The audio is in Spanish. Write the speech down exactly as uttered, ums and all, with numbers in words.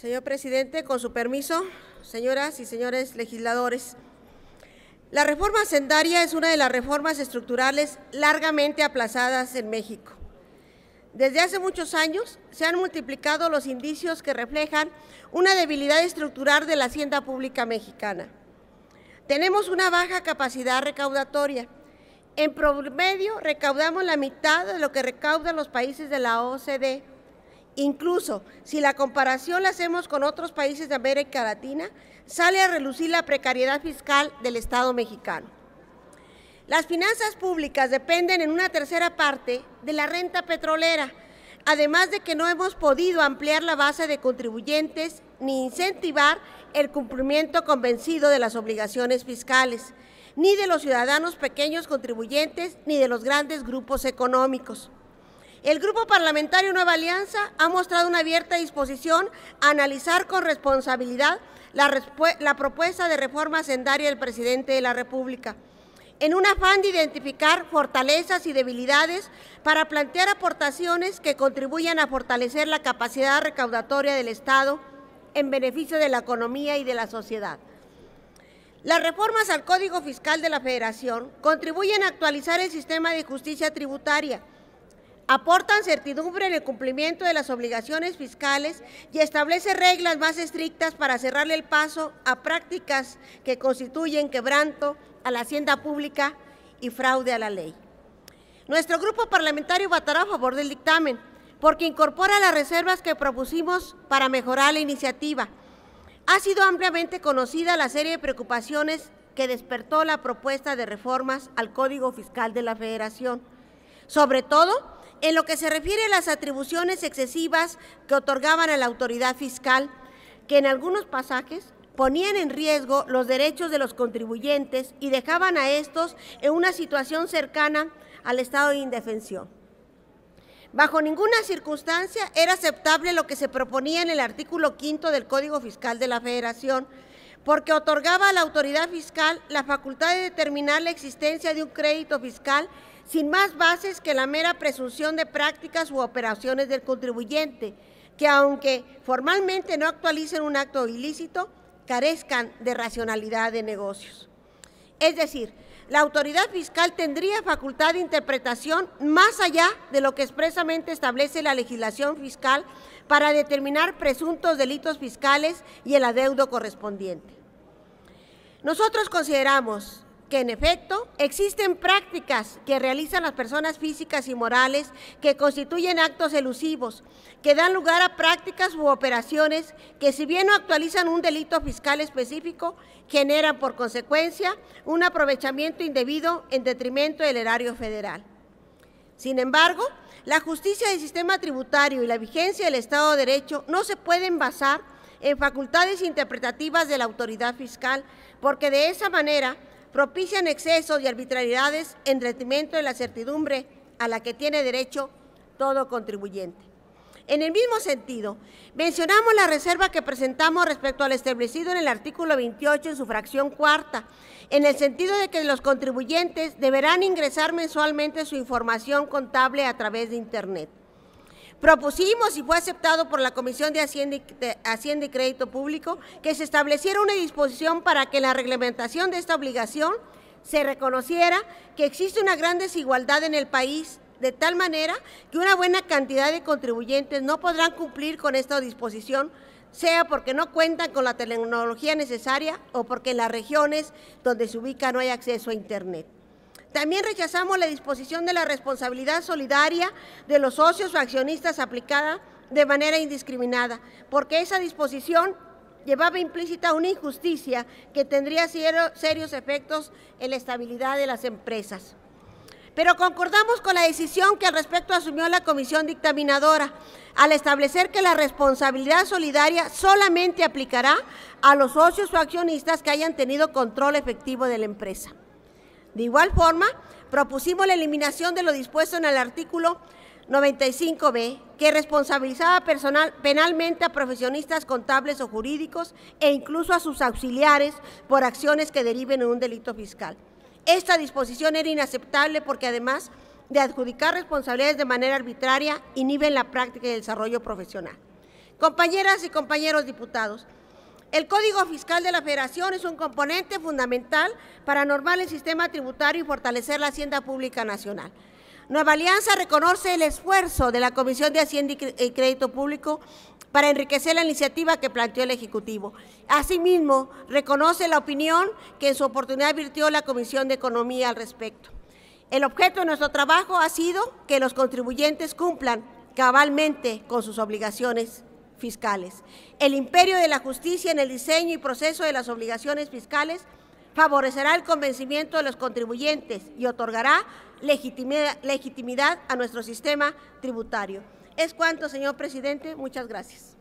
Señor presidente, con su permiso, señoras y señores legisladores. La reforma hacendaria es una de las reformas estructurales largamente aplazadas en México. Desde hace muchos años se han multiplicado los indicios que reflejan una debilidad estructural de la hacienda pública mexicana. Tenemos una baja capacidad recaudatoria. En promedio recaudamos la mitad de lo que recaudan los países de la O C D E. Incluso si la comparación la hacemos con otros países de América Latina, sale a relucir la precariedad fiscal del Estado mexicano. Las finanzas públicas dependen en una tercera parte de la renta petrolera, además de que no hemos podido ampliar la base de contribuyentes ni incentivar el cumplimiento convencido de las obligaciones fiscales, ni de los ciudadanos pequeños contribuyentes, ni de los grandes grupos económicos. El Grupo Parlamentario Nueva Alianza ha mostrado una abierta disposición a analizar con responsabilidad la, la propuesta de reforma hacendaria del presidente de la República, en un afán de identificar fortalezas y debilidades para plantear aportaciones que contribuyan a fortalecer la capacidad recaudatoria del Estado en beneficio de la economía y de la sociedad. Las reformas al Código Fiscal de la Federación contribuyen a actualizar el sistema de justicia tributaria, aportan certidumbre en el cumplimiento de las obligaciones fiscales y establece reglas más estrictas para cerrarle el paso a prácticas que constituyen quebranto a la hacienda pública y fraude a la ley. Nuestro grupo parlamentario votará a favor del dictamen porque incorpora las reservas que propusimos para mejorar la iniciativa. Ha sido ampliamente conocida la serie de preocupaciones que despertó la propuesta de reformas al Código Fiscal de la Federación, sobre todo en lo que se refiere a las atribuciones excesivas que otorgaban a la autoridad fiscal, que en algunos pasajes ponían en riesgo los derechos de los contribuyentes y dejaban a estos en una situación cercana al estado de indefensión. Bajo ninguna circunstancia era aceptable lo que se proponía en el artículo quinto del Código Fiscal de la Federación, porque otorgaba a la autoridad fiscal la facultad de determinar la existencia de un crédito fiscal sin más bases que la mera presunción de prácticas u operaciones del contribuyente, que aunque formalmente no actualicen un acto ilícito, carezcan de racionalidad de negocios. Es decir, la autoridad fiscal tendría facultad de interpretación más allá de lo que expresamente establece la legislación fiscal para determinar presuntos delitos fiscales y el adeudo correspondiente. Nosotros consideramos que en efecto existen prácticas que realizan las personas físicas y morales que constituyen actos elusivos, que dan lugar a prácticas u operaciones que, si bien no actualizan un delito fiscal específico, generan por consecuencia un aprovechamiento indebido en detrimento del erario federal. Sin embargo, la justicia del sistema tributario y la vigencia del Estado de Derecho no se pueden basar en facultades interpretativas de la autoridad fiscal, porque de esa manera propician excesos y arbitrariedades en detrimento de la certidumbre a la que tiene derecho todo contribuyente. En el mismo sentido, mencionamos la reserva que presentamos respecto al establecido en el artículo veintiocho en su fracción cuarta, en el sentido de que los contribuyentes deberán ingresar mensualmente su información contable a través de Internet. Propusimos, y fue aceptado por la Comisión de Hacienda y, de Hacienda y Crédito Público, que se estableciera una disposición para que en la reglamentación de esta obligación se reconociera que existe una gran desigualdad en el país, de tal manera que una buena cantidad de contribuyentes no podrán cumplir con esta disposición, sea porque no cuentan con la tecnología necesaria o porque en las regiones donde se ubica no hay acceso a Internet. También rechazamos la disposición de la responsabilidad solidaria de los socios o accionistas aplicada de manera indiscriminada, porque esa disposición llevaba implícita una injusticia que tendría serios efectos en la estabilidad de las empresas. Pero concordamos con la decisión que al respecto asumió la comisión dictaminadora, al establecer que la responsabilidad solidaria solamente aplicará a los socios o accionistas que hayan tenido control efectivo de la empresa. De igual forma, propusimos la eliminación de lo dispuesto en el artículo noventa y cinco B, que responsabilizaba personal, penalmente a profesionistas contables o jurídicos e incluso a sus auxiliares por acciones que deriven en un delito fiscal. Esta disposición era inaceptable porque, además de adjudicar responsabilidades de manera arbitraria, inhiben la práctica y el desarrollo profesional. Compañeras y compañeros diputados, el Código Fiscal de la Federación es un componente fundamental para normar el sistema tributario y fortalecer la hacienda pública nacional. Nueva Alianza reconoce el esfuerzo de la Comisión de Hacienda y Crédito Público para enriquecer la iniciativa que planteó el Ejecutivo. Asimismo, reconoce la opinión que en su oportunidad vertió la Comisión de Economía al respecto. El objeto de nuestro trabajo ha sido que los contribuyentes cumplan cabalmente con sus obligaciones fiscales. El imperio de la justicia en el diseño y proceso de las obligaciones fiscales favorecerá el convencimiento de los contribuyentes y otorgará legitimidad, legitimidad a nuestro sistema tributario. Es cuanto, señor presidente. Muchas gracias.